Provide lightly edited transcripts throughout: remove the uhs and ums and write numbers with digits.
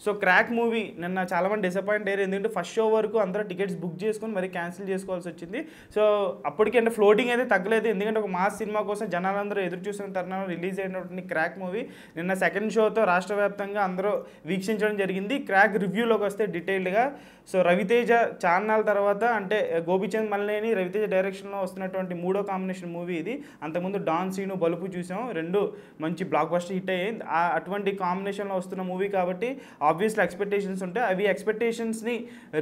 सो crack movie नन्ना चाला मंदी डिसअपाइंट अय्यारु फस्ट शो वरकू अंदर टिकेट्स बुक चेसुकोनि मरी कैंसिल चेसुकोवाल्सि वच्चिंदी। सो अप्पटिकी अंटे फ्लोटिंग अयिते तग्गलेदु एंदुकंटे ओक मास सिनेमा कोसम जनालंदरू एदुरु चूस्तुन्न तरुणंलो रिलीज़ अयिनटुवंटि क्रैक मूवी निन्न सेकंड शो तो राष्ट्र व्याप्तंगा अंदरू वीक्षिंचडं जरिगिंदी। क्रैक रिव्यूलोकी वस्ते डिटेल्ड गा सो रवितेज चानल तर्वात अंटे गोपीचंद मल्लेनी रवितेज डैरेक्षन लो वस्तुन्नटुवंटि मूडो कांबिनेशन मूवी इदी। अंतकुमुंदु डान सीनु बलुपु चूसां रेंडु मंची ब्लाकबस्टर हिट अय्यायि अटुवंटि कांबिनेशन लो वस्तुन्न मूवी काबट्टी ऑब्वियसली एक्सपेक्टेशन्स उंटायि अभी एक्सपेक्टेशन्स नी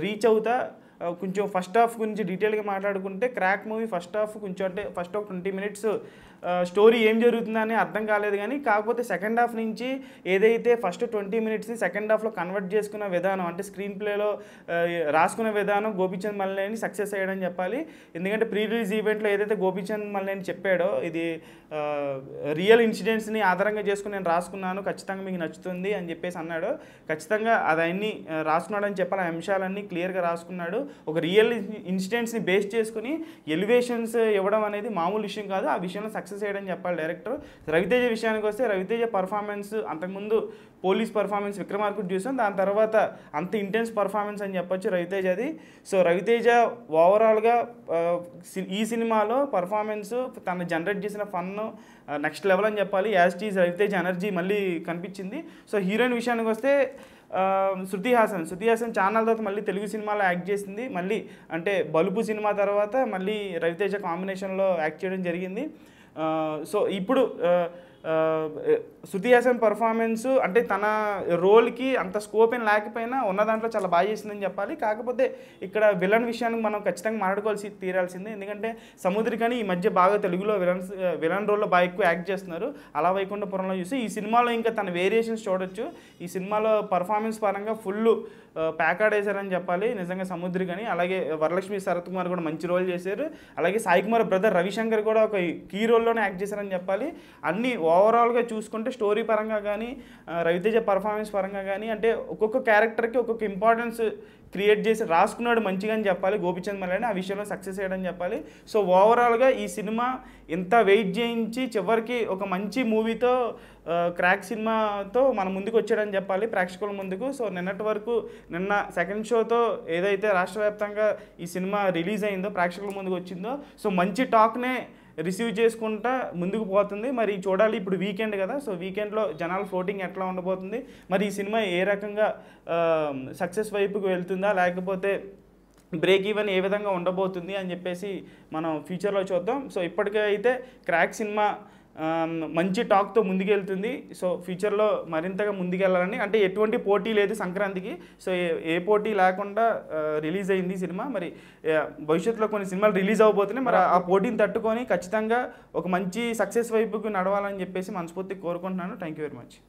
रीच अवुता కొంచెం ఫస్ట్ హాఫ్ గురించి డీటెయిల్ గా మాట్లాడుకుంటే క్రాక్ మూవీ ఫస్ట్ హాఫ్ కొంచెం అంటే ఫస్ట్ ఒక 20 నిమిషస్ స్టోరీ ఏం జరుగుతుందని అర్థం కాలేదు కానీ కాకపోతే సెకండ్ హాఫ్ నుంచి ఏదైతే ఫస్ట్ 20 నిమిషస్ ని సెకండ్ హాఫ్ లో కన్వర్ట్ చేసుకున్న విధానం అంటే స్క్రీన్ ప్లే లో రాసుకున్న విధానం గోపీచంద్ మల్లేని సక్సెస్ అయ్యాడని చెప్పాలి। ఎందుకంటే ప్రీ రిలీజ్ ఈవెంట్ లో ఏదైతే గోపీచంద్ మల్లేని చెప్పాడో ఇది రియల్ ఇన్సిడెంట్స్ ని ఆధారంగా చేసుకుని నేను రాసుకున్నాను ఖచ్చితంగా మీకు నచ్చుతుంది అని చెప్పేసి అన్నాడు। ఖచ్చితంగా అదన్నీ రాసుకున్నాడని చెప్పాలి। ఆ అంశాలన్నీ క్లియర్ గా రాసుకున్నాడు। ఒక రియల్ ఇన్సిడెంట్స్ ని బేస్ చేసుకొని ఎలివేషన్స్ ఇవ్వడం అనేది మామూలు విషయం కాదు। ఆ విషయంలో సక్సెస్ అయ్యాడని చెప్పాలి డైరెక్టర్। రవితేజ విషయానికి వస్తే రవితేజ పర్ఫార్మెన్స్ అంతకుముందు పోలీస్ పర్ఫార్మెన్స్ విక్రమార్కుడు చూసాం, దాని తర్వాత అంత ఇంటెన్స్ పర్ఫార్మెన్స్ అని చెప్పొచ్చు రవితేజది। సో రవితేజ ఓవరాల్గా ఈ సినిమాలో పర్ఫార్మెన్స్ తను జనరేట్ చేసిన ఫన్ నెక్స్ట్ లెవెల్ అని చెప్పాలి। యాజ్ టీజ్ రవితేజ ఎనర్జీ మళ్ళీ కనిపించింది। సో హీరోయిన్ విషయానికి వస్తే శృతి హాసన్ ఛానల్ తర్వాత మళ్ళీ తెలుగు సినిమాలో యాక్ట్ చేసింది। మళ్ళీ అంటే బలుపు సినిమా తర్వాత మళ్ళీ రవితేజ కాంబినేషన్లో యాక్ట్ చేయడం జరిగింది। సో ఇప్పుడు శృతి హాసన్ పర్ఫార్మెన్స్ అంటే తన రోల్కి అంత స్కోప్ ఏం లేకపోయినా ఉన్న దాంట్లో చాలా బాగా చేసిందని చెప్పాలి। కాకపోతే ఇక్కడ విలన్ విషయానికి మనం ఖచ్చితంగా మాట్లాడుకోవాల్సి తీరాల్సిందే, ఎందుకంటే సముద్రికని ఈ మధ్య బాగా తెలుగులో విలన్ రోల్లో బాగా ఎక్కువ యాక్ట్ చేస్తున్నారు। అలా వైకుంఠపురంలో చూసి ఈ సినిమాలో ఇంకా తన వేరియేషన్స్ చూడొచ్చు। ఈ సినిమాలో పర్ఫార్మెన్స్ పరంగా ఫుల్ ప్యాకాడ్ వేశారని చెప్పాలి నిజంగా సముద్రికని। అలాగే వరలక్ష్మి శరత్ కుమార్ కూడా మంచి రోల్ చేశారు। అలాగే సాయి కుమార్ బ్రదర్ రవిశంకర్ కూడా ఒక కీ రోల్లోనే యాక్ట్ చేశారని చెప్పాలి। అన్ని ఓవరాల్గా చూసుకుంటే స్టోరీ పరంగా కానీ రవితేజ పర్ఫార్మెన్స్ పరంగా కానీ అంటే ఒక్కొక్క క్యారెక్టర్కి ఒక్కొక్క ఇంపార్టెన్స్ క్రియేట్ చేసి రాసుకున్నాడు మంచిగా అని చెప్పాలి గోపీచంద్ మల్లేని। ఆ విషయంలో సక్సెస్ అయ్యాడని చెప్పాలి। సో ఓవరాల్గా ఈ సినిమా ఇంత వెయిట్ చేయించి చివరికి ఒక మంచి మూవీతో క్రాక్ సినిమాతో మన ముందుకు వచ్చాడని చెప్పాలి ప్రేక్షకుల ముందుకు। సో నిన్నటి వరకు నిన్న సెకండ్ షోతో ఏదైతే రాష్ట్ర వ్యాప్తంగా ఈ సినిమా రిలీజ్ అయిందో ప్రేక్షకుల ముందుకు వచ్చిందో సో మంచి టాక్నే రిసీవ్ చేసుకుంటా ముందుకు పోతుంది। మరి చూడాలి ఇప్పుడు వీకెండ్ కదా, సో వీకెండ్లో జనాల ఫ్లోటింగ్ ఎట్లా ఉండబోతుంది, మరి ఈ సినిమా ఏ రకంగా సక్సెస్ వైపుకు వెళ్తుందా లేకపోతే బ్రేక్ ఈవెన్ ఏ విధంగా ఉండబోతుంది అని చెప్పేసి మనం ఫ్యూచర్లో చూద్దాం। సో ఇప్పటికైతే క్రాక్ సినిమా మంచి టాక్తో ముందుకెళ్తుంది। సో ఫ్యూచర్లో మరింతగా ముందుకెళ్ళాలని అంటే ఎటువంటి పోటీ లేదు సంక్రాంతికి, సో ఏ పోటీ లేకుండా రిలీజ్ అయింది సినిమా। మరి భవిష్యత్తులో కొన్ని సినిమాలు రిలీజ్ అవబోతున్నాయి, మరి ఆ పోటీని తట్టుకొని ఖచ్చితంగా ఒక మంచి సక్సెస్ వైపుకి నడవాలని చెప్పేసి మనస్ఫూర్తిగా కోరుకుంటున్నాను। Thank you very much.